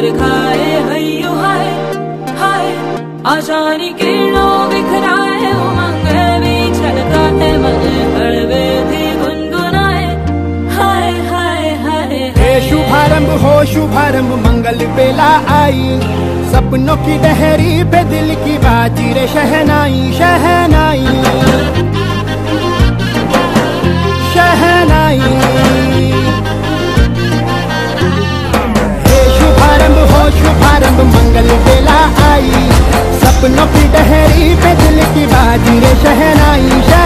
कर खाए हयो हाय हाय आशानी किरणों बिखराए उमंग भी छलका है मन हड़वे थी गुनगुनाए हाय हाय हाय हे शुभारंभ हो शुभारंभ मंगल बेला आई सपनों की डहरी पे दिल की बाजी रे शहनाई शहनाई शहनाई हे शुभारंभ हो शुभारंभ मंगल बेला आई सपनों की डहरी पे दिल की बाजी रे शहनाई।